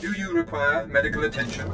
Do you require medical attention?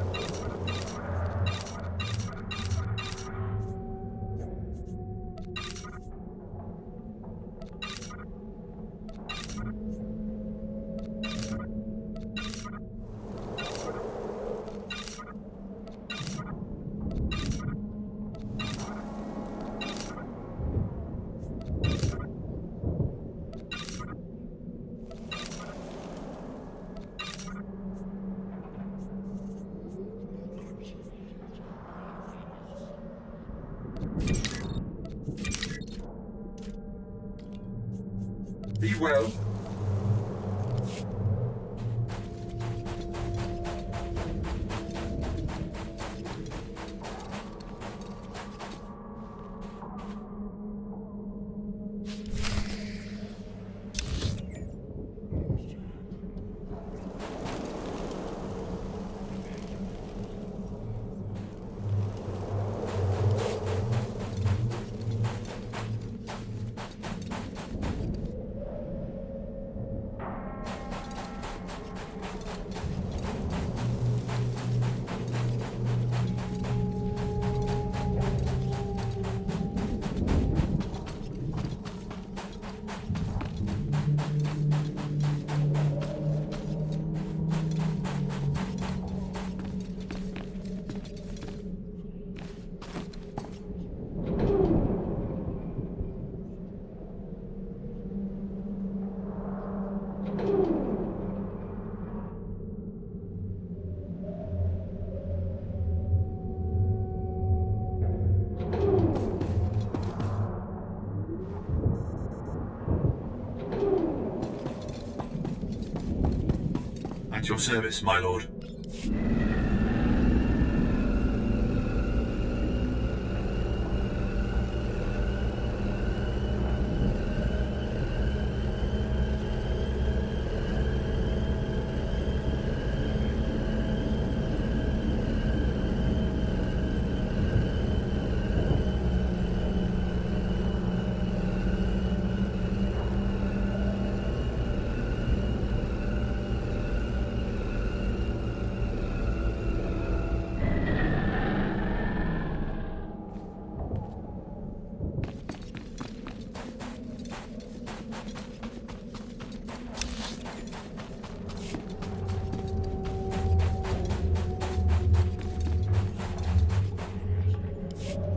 Your service, my lord.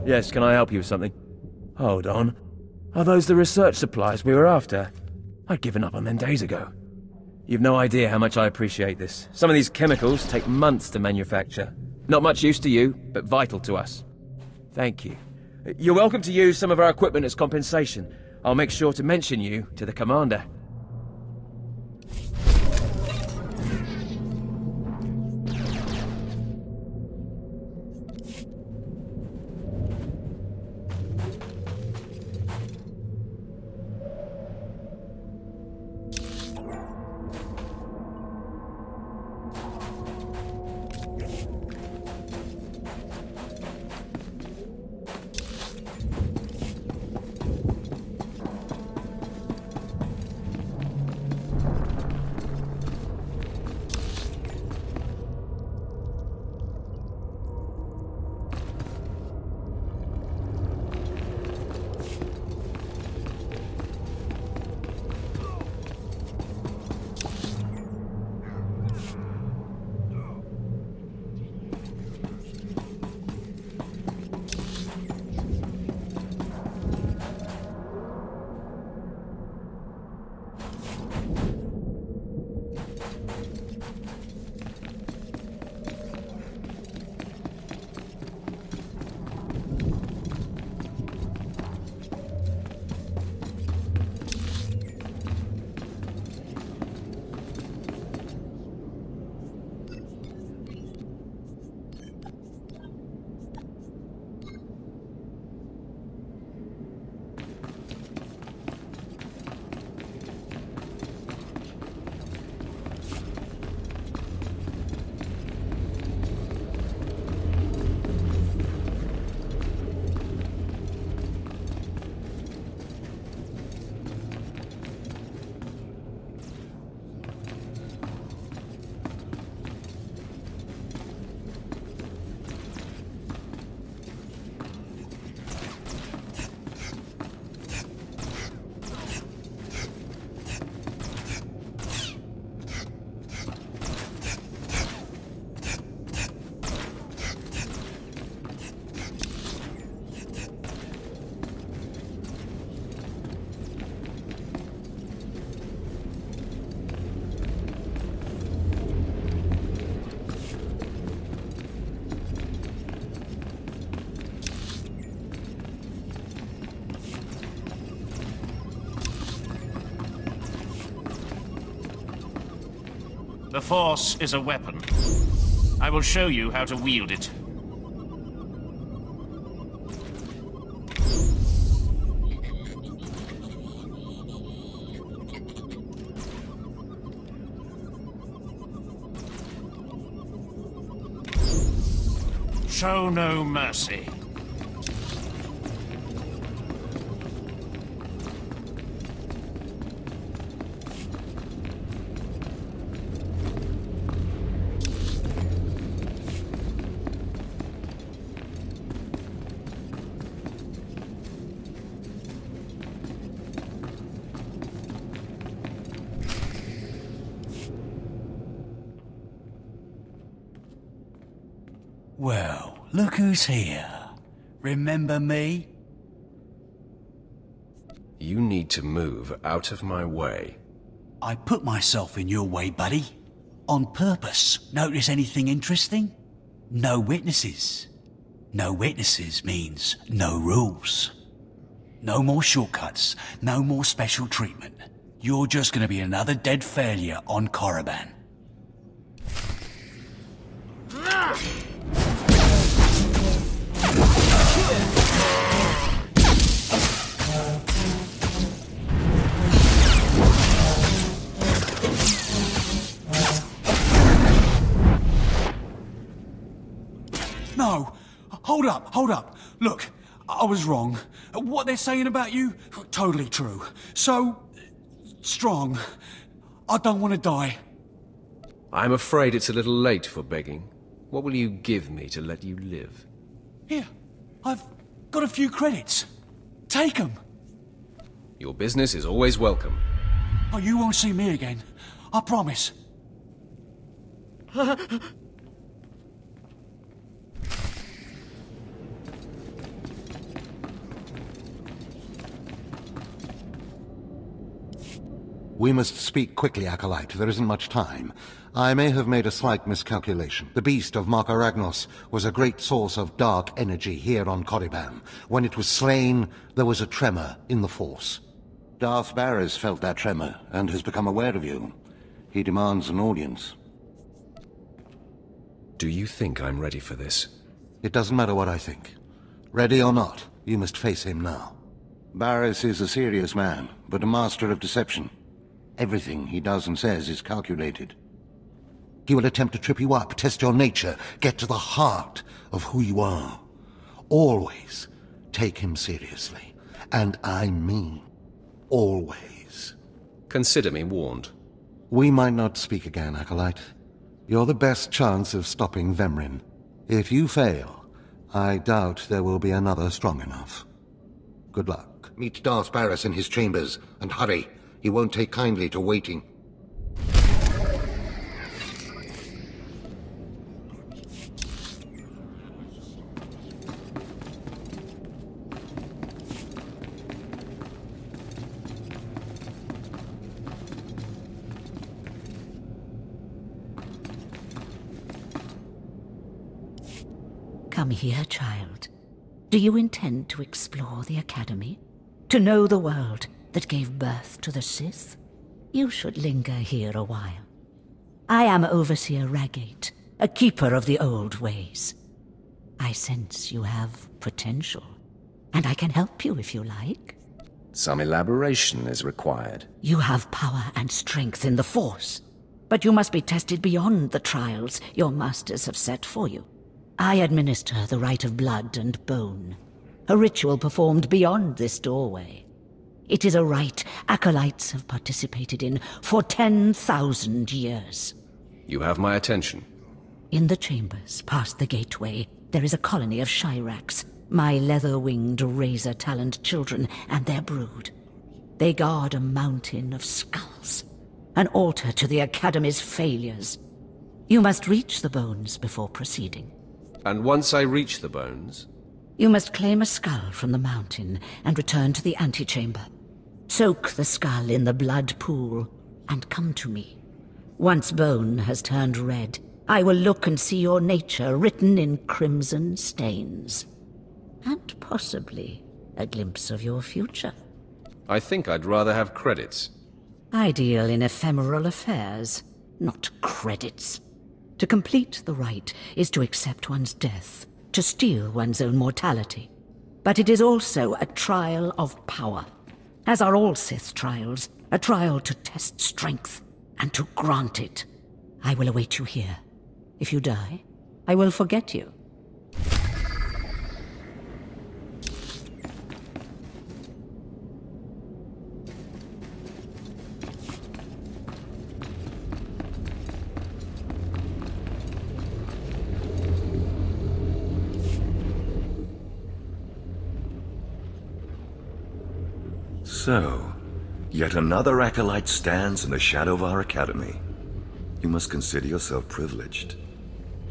Yes, can I help you with something? Hold on. Are those the research supplies we were after? I'd given up on them days ago. You've no idea how much I appreciate this. Some of these chemicals take months to manufacture. Not much use to you, but vital to us. Thank you. You're welcome to use some of our equipment as compensation. I'll make sure to mention you to the commander. The Force is a weapon. I will show you how to wield it. Show no mercy. Well, look who's here. Remember me? You need to move out of my way. I put myself in your way, buddy. On purpose. Notice anything interesting? No witnesses. No witnesses means no rules. No more shortcuts. No more special treatment. You're just gonna be another dead failure on Korriban. No! Hold up, hold up. Look, I was wrong. What they're saying about you, totally true. So strong. I don't want to die. I'm afraid it's a little late for begging. What will you give me to let you live? Here, I've got a few credits. Take them. Your business is always welcome. Oh, you won't see me again. I promise. We must speak quickly, Acolyte. There isn't much time. I may have made a slight miscalculation. The beast of Markaragnos was a great source of dark energy here on Korriban. When it was slain, there was a tremor in the Force. Darth Baras felt that tremor and has become aware of you. He demands an audience. Do you think I'm ready for this? It doesn't matter what I think. Ready or not, you must face him now. Baras is a serious man, but a master of deception. Everything he does and says is calculated. He will attempt to trip you up, test your nature, get to the heart of who you are. Always take him seriously. And I mean, always. Consider me warned. We might not speak again, Acolyte. You're the best chance of stopping Vemrin. If you fail, I doubt there will be another strong enough. Good luck. Meet Darth Baras in his chambers, and hurry. He won't take kindly to waiting. Come here, child. Do you intend to explore the Academy? To know the world that gave birth to the Sith? You should linger here a while. I am Overseer Ragate, a keeper of the old ways. I sense you have potential, and I can help you if you like. Some elaboration is required. You have power and strength in the Force, but you must be tested beyond the trials your masters have set for you. I administer the rite of blood and bone, a ritual performed beyond this doorway. It is a rite acolytes have participated in for 10,000 years. You have my attention. In the chambers, past the gateway, there is a colony of Shyrax, my leather-winged, razor-taloned children and their brood. They guard a mountain of skulls, an altar to the Academy's failures. You must reach the bones before proceeding. And once I reach the bones? You must claim a skull from the mountain and return to the antechamber. Soak the skull in the blood pool and come to me. Once bone has turned red, I will look and see your nature written in crimson stains. And possibly a glimpse of your future. I think I'd rather have credits. I deal in ephemeral affairs. not credits. To complete the rite is to accept one's death, to steal one's own mortality. But it is also a trial of power. As are all Sith trials, a trial to test strength and to grant it. I will await you here. If you die, I will forget you. So, yet another acolyte stands in the shadow of our academy. You must consider yourself privileged.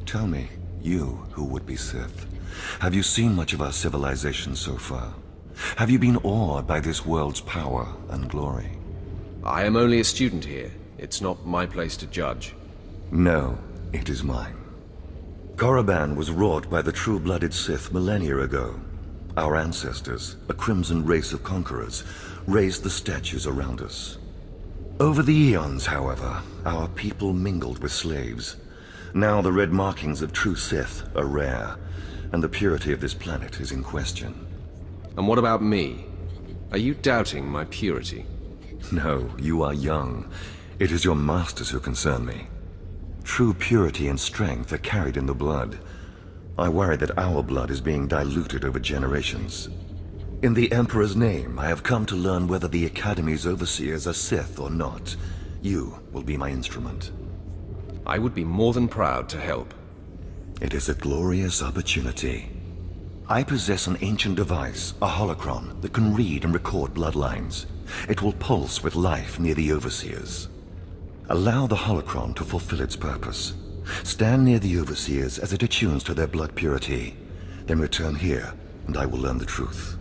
Tell me, you who would be Sith, have you seen much of our civilization so far? Have you been awed by this world's power and glory? I am only a student here. It's not my place to judge. No, it is mine. Korriban was wrought by the true-blooded Sith millennia ago. Our ancestors, a crimson race of conquerors, raised the statues around us. Over the eons, however, our people mingled with slaves. Now the red markings of true Sith are rare, and the purity of this planet is in question. And what about me? Are you doubting my purity? No, you are young. It is your masters who concern me. True purity and strength are carried in the blood. I worry that our blood is being diluted over generations. In the Emperor's name, I have come to learn whether the Academy's overseers are Sith or not. You will be my instrument. I would be more than proud to help. It is a glorious opportunity. I possess an ancient device, a holocron, that can read and record bloodlines. It will pulse with life near the overseers. Allow the holocron to fulfill its purpose. Stand near the overseers as it attunes to their blood purity. Then return here, and I will learn the truth.